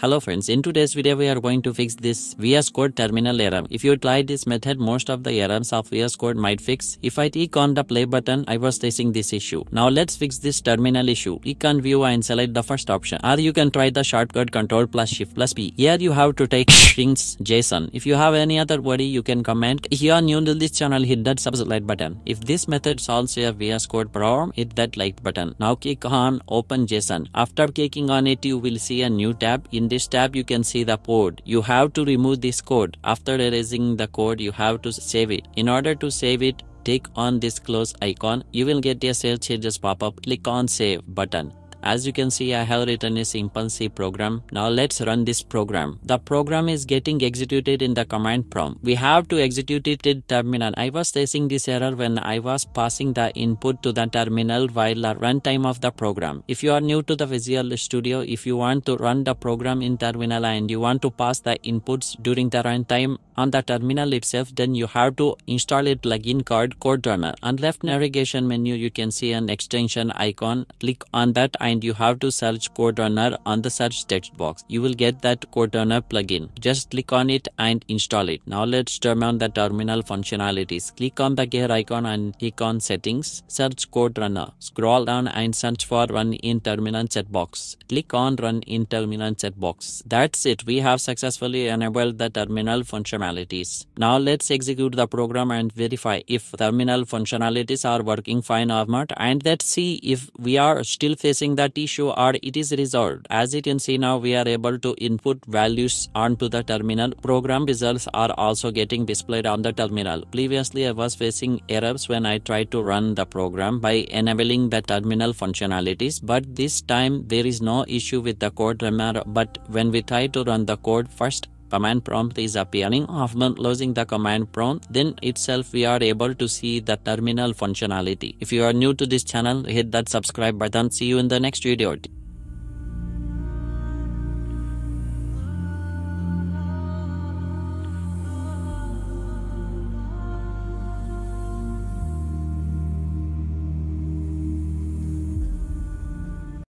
Hello friends, in today's video we are going to fix this VS Code terminal error. If you try this method, most of the errors of VS Code might fix. If I click on the play button, I was facing this issue. Now let's fix this terminal issue. Click on view and select the first option. Or you can try the shortcut Ctrl+Shift+P. Here you have to take strings JSON. If you have any other query, you can comment. If you are new to this channel, hit that subscribe button. If this method solves your VS Code problem, hit that like button. Now click on Open JSON. After clicking on it, you will see a new tab. In this tab you can see the code. You have to remove this code. After erasing the code, you have to save it. In order to save it, click on this close icon. You will get a save changes pop up. Click on save button. As you can see, I have written a simple C program. Now let's run this program. The program is getting executed in the command prompt. We have to execute it in terminal. I was facing this error when I was passing the input to the terminal while the runtime of the program. If you are new to the Visual Studio, if you want to run the program in terminal and you want to pass the inputs during the runtime on the terminal itself, then you have to install a plugin called Code Runner. On left navigation menu, you can see an extension icon. Click on that and you have to search Code Runner on the search text box. You will get that Code Runner plugin. Just click on it and install it. Now let's turn on the terminal functionalities. Click on the gear icon and click on settings. Search Code Runner. Scroll down and search for Run in Terminal checkbox. Click on Run in Terminal checkbox. That's it. We have successfully enabled the terminal functionalities. Now let's execute the program and verify if terminal functionalities are working fine or not, and let's see if we are still facing that issue or it is resolved. As you can see, now we are able to input values onto the terminal. Program results are also getting displayed on the terminal. Previously I was facing errors when I tried to run the program by enabling the terminal functionalities, but this time there is no issue with the Code Runner. But when we try to run the code, first command prompt is appearing. After closing the command prompt, then itself we are able to see the terminal functionality. If you are new to this channel, hit that subscribe button. See you in the next video.